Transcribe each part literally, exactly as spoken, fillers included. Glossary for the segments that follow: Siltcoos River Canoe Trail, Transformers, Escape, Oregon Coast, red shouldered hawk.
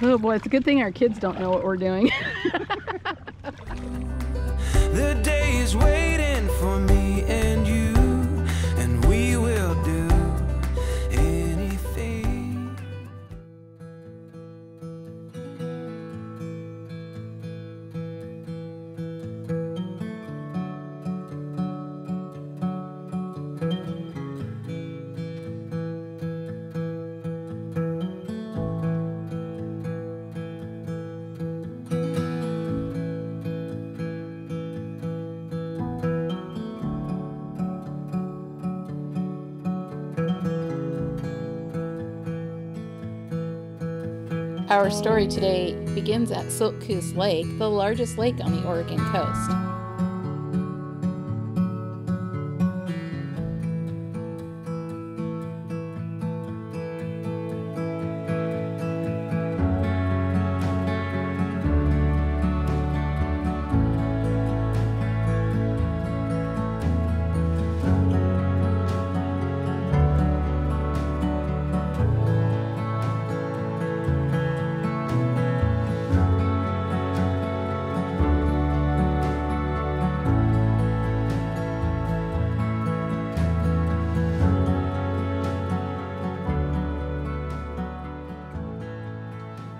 Oh boy, it's a good thing our kids don't know what we're doing. The day is waiting for me and you, and we will do anything. Our story today begins at Siltcoos Lake, the largest lake on the Oregon coast.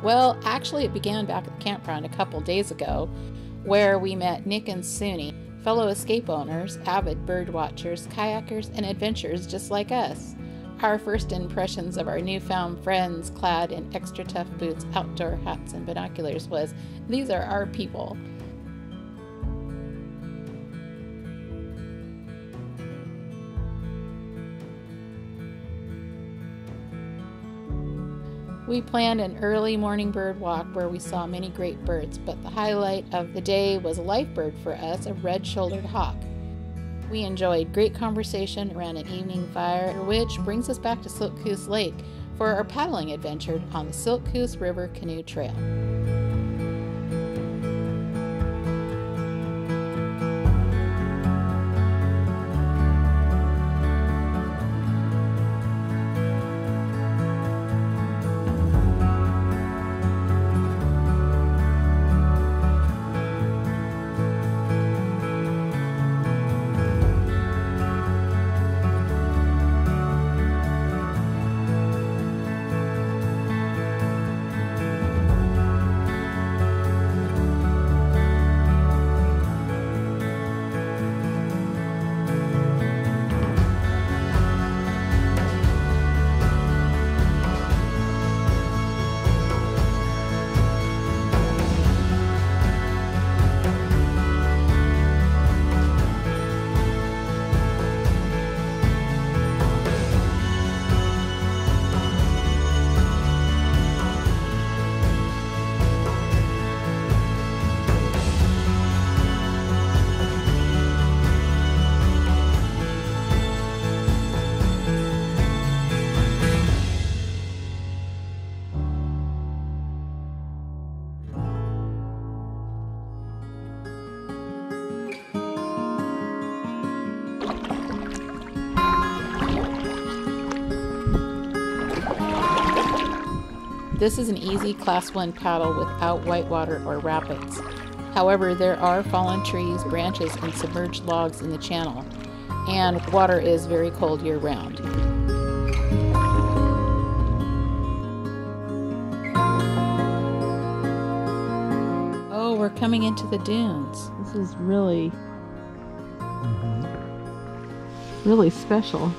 Well, actually it began back at the campground a couple days ago, where we met Nick and Suni, fellow Escape owners, avid bird watchers, kayakers, and adventurers just like us. Our first impressions of our newfound friends clad in extra tough boots, outdoor hats, and binoculars was, these are our people. We planned an early morning bird walk where we saw many great birds, but the highlight of the day was a life bird for us, a red shouldered hawk. We enjoyed great conversation around an evening fire, which brings us back to Siltcoos Lake for our paddling adventure on the Siltcoos River Canoe Trail. This is an easy class one paddle without whitewater or rapids. However, there are fallen trees, branches, and submerged logs in the channel, and water is very cold year-round. Oh, we're coming into the dunes. This is really, really special.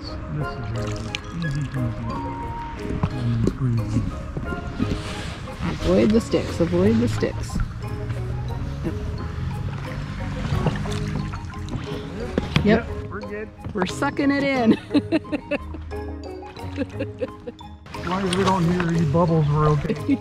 This is really easy, easy. Breezy. Avoid the sticks, avoid the sticks. Yep. Yep, we're good. We're sucking it in. As long as we don't hear any bubbles, we're okay.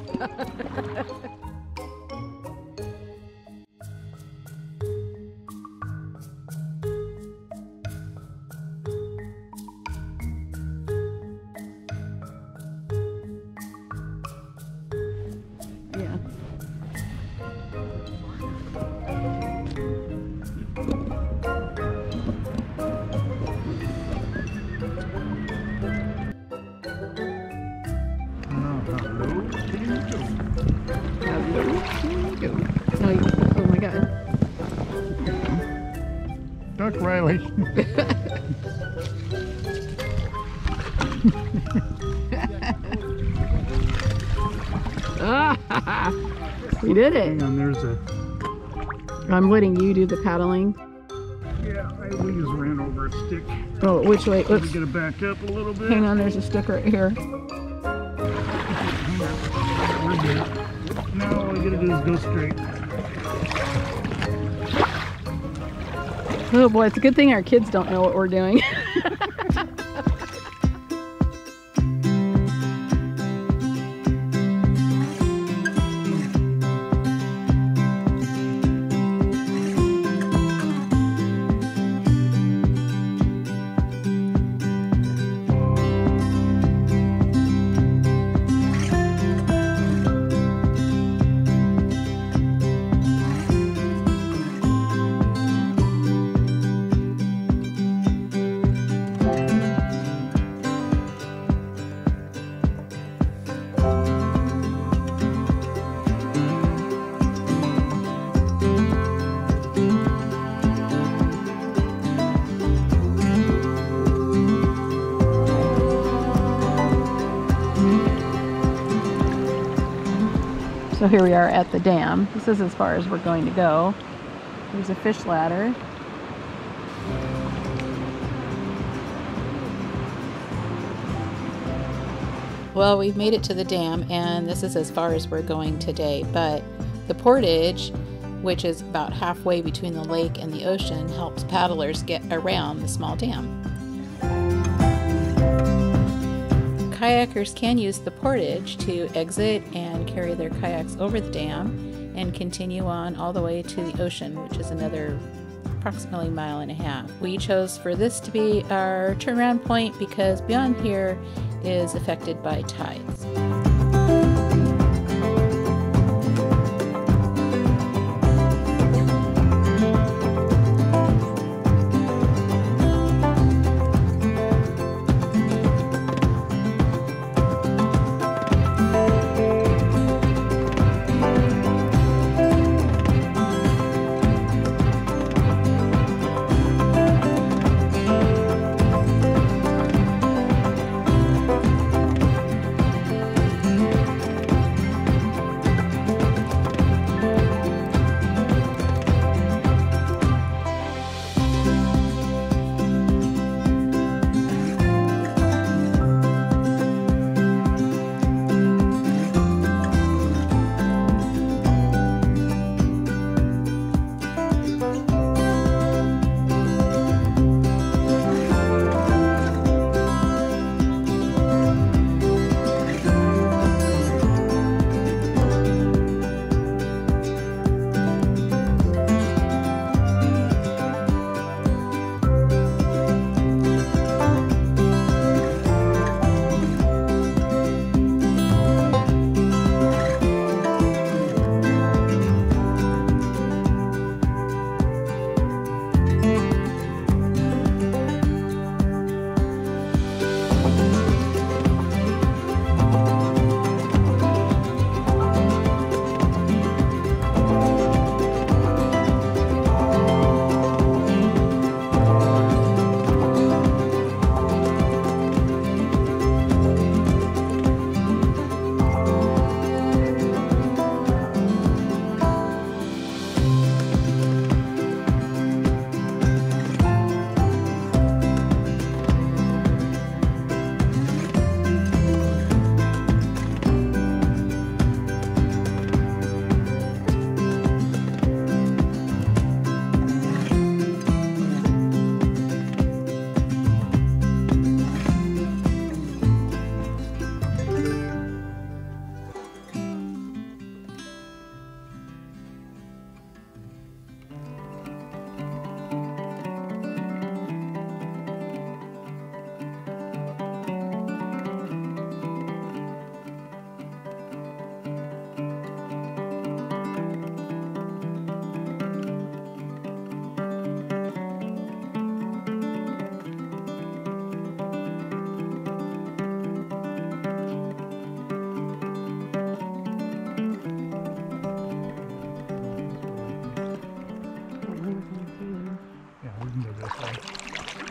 Riley. We did it. Hang on, there's a... I'm letting you do the paddling. Yeah, I, we just ran over a stick. Oh, which way? Oops. We gotta back up a little bit. Hang on, there's a stick right here. Now all we gotta do is go straight. Oh boy, it's a good thing our kids don't know what we're doing. So here we are at the dam. This is as far as we're going to go. There's a fish ladder. Well, we've made it to the dam, and this is as far as we're going today, but the portage, which is about halfway between the lake and the ocean, helps paddlers get around the small dam. Kayakers can use the portage to exit and carry their kayaks over the dam and continue on all the way to the ocean, which is another approximately mile and a half. We chose for this to be our turnaround point because beyond here is affected by tides.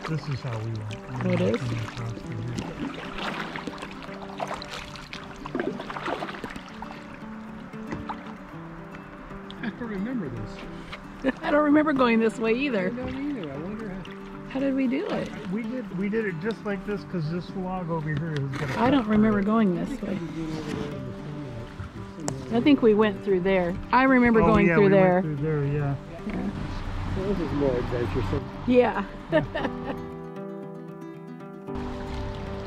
This is how we went. Oh, it is? I don't remember this. I don't remember going this way either. I don't either. I wonder how. How did we do it? We did we did it just like this because this log over here is going to... I don't remember going this way. I think we went through there. I remember oh, going yeah, through we there. Went through there, yeah. yeah. Well, this is more adventuresome. Yeah.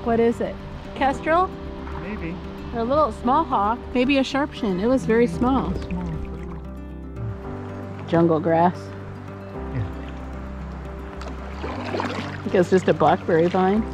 What is it? Kestrel? Maybe. Or a little small hawk. Maybe a sharp shin. It was very small. small. Jungle grass. Yeah. I think it's just a blackberry vine.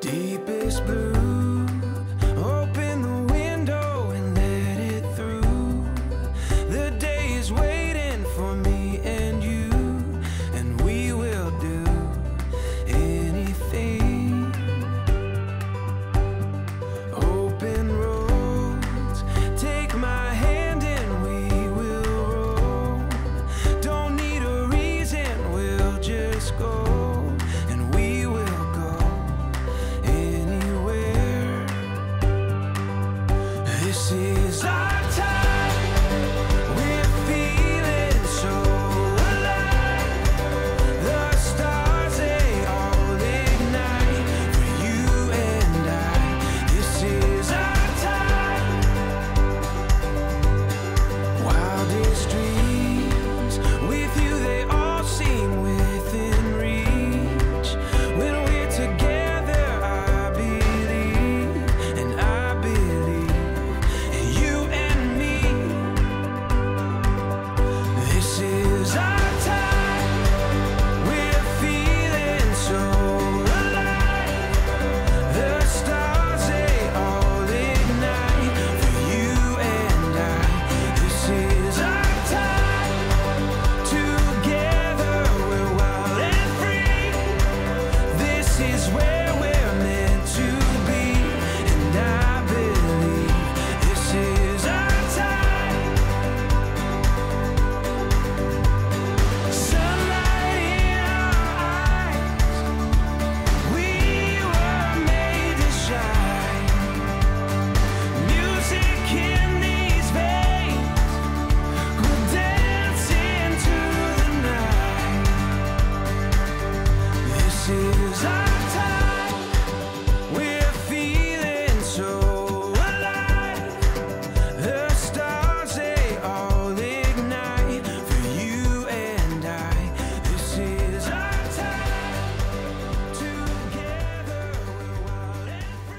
Deepest blue, open the window and let it through. The day is waiting for me and you, and we will do anything. Open roads, take my hand and we will roam. Don't need a reason, we'll just go.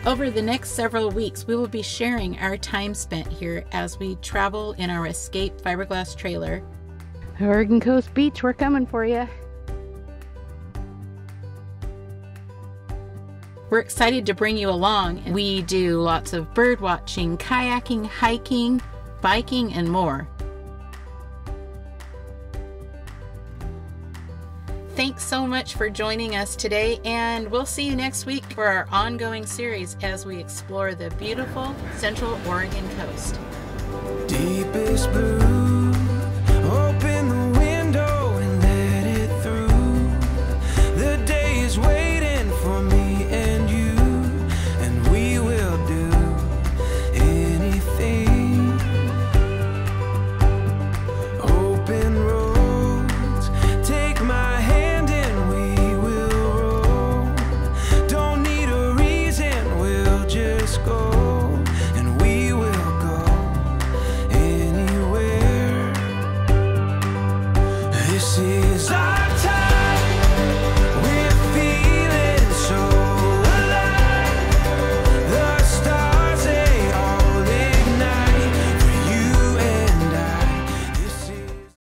Over the next several weeks, we will be sharing our time spent here as we travel in our Escape fiberglass trailer. Oregon Coast Beach, we're coming for you. We're excited to bring you along. We do lots of bird watching, kayaking, hiking, biking, and more. Thanks so much for joining us today, and we'll see you next week for our ongoing series as we explore the beautiful Central Oregon coast. Deepest blue. This is our time.